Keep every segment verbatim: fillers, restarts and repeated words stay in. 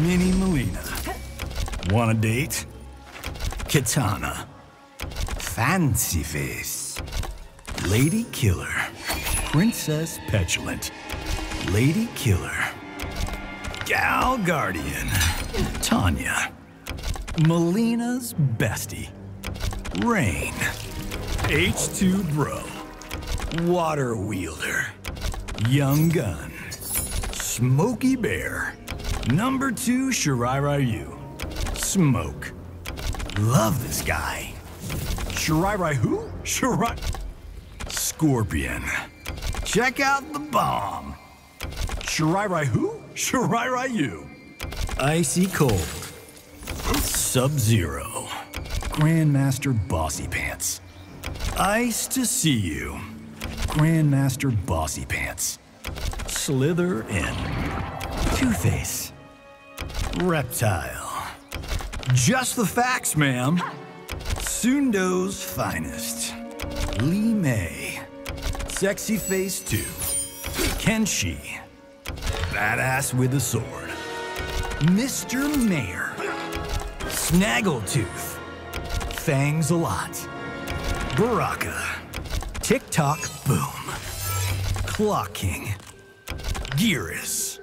Mini Molina. Want a date? Kitana. Fancy face. Lady Killer. Princess Petulant. Lady Killer. Gal Guardian. Tanya. Molina's bestie. Rain. H two Bro. Water Wielder. Young Gun. Smokey Bear. Number two Shirai Ryu. Smoke. Love this guy. Shirai Ryu who? Shirai... Scorpion. Check out the bomb. Shirai Ryu who? Shirai Ryu. Icy Cold. Sub-Zero. Grandmaster Bossy Pants. Ice to see you. Grandmaster Bossy Pants. Slither in. Two-Face. Reptile. Just the facts, ma'am. Sundo's finest. Li Mei. Sexy Face two. Kenshi. Badass with a sword. Mister Mayor. Snaggletooth. Fangs a lot. Baraka. Tick-tock boom. Clocking. Geras.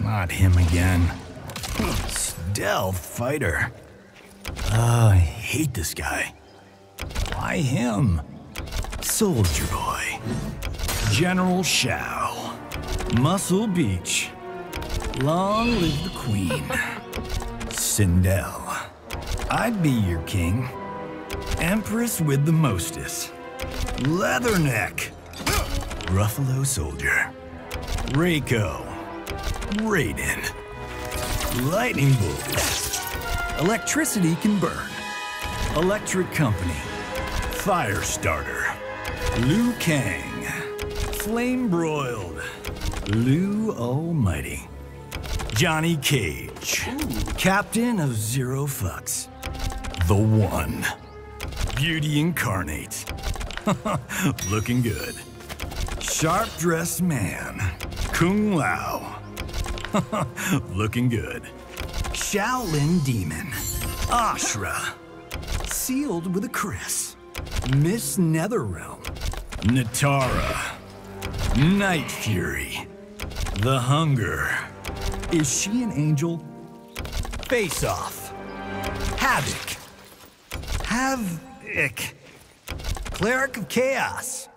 Not him again. Stealth fighter. Uh, I hate this guy. Why him? Soldier Boy. General Shao. Muscle Beach. Long live the Queen. Sindel. I'd be your king. Empress with the mostest. Leatherneck. Ruffalo Soldier. Reiko. Raiden. Lightning bolts. Electricity can burn. Electric Company. Fire starter. Liu Kang. Flame broiled. Liu Almighty. Johnny Cage. Ooh. Captain of Zero Fucks. The One. Beauty Incarnate. Looking good. Sharp dressed man. Kung Lao. Looking good. Shaolin Demon. Ashra. Sealed with a Chris. Miss Netherrealm. Natara. Night Fury. The Hunger. Is she an angel? Face Off. Havik. Havik. Cleric of Chaos.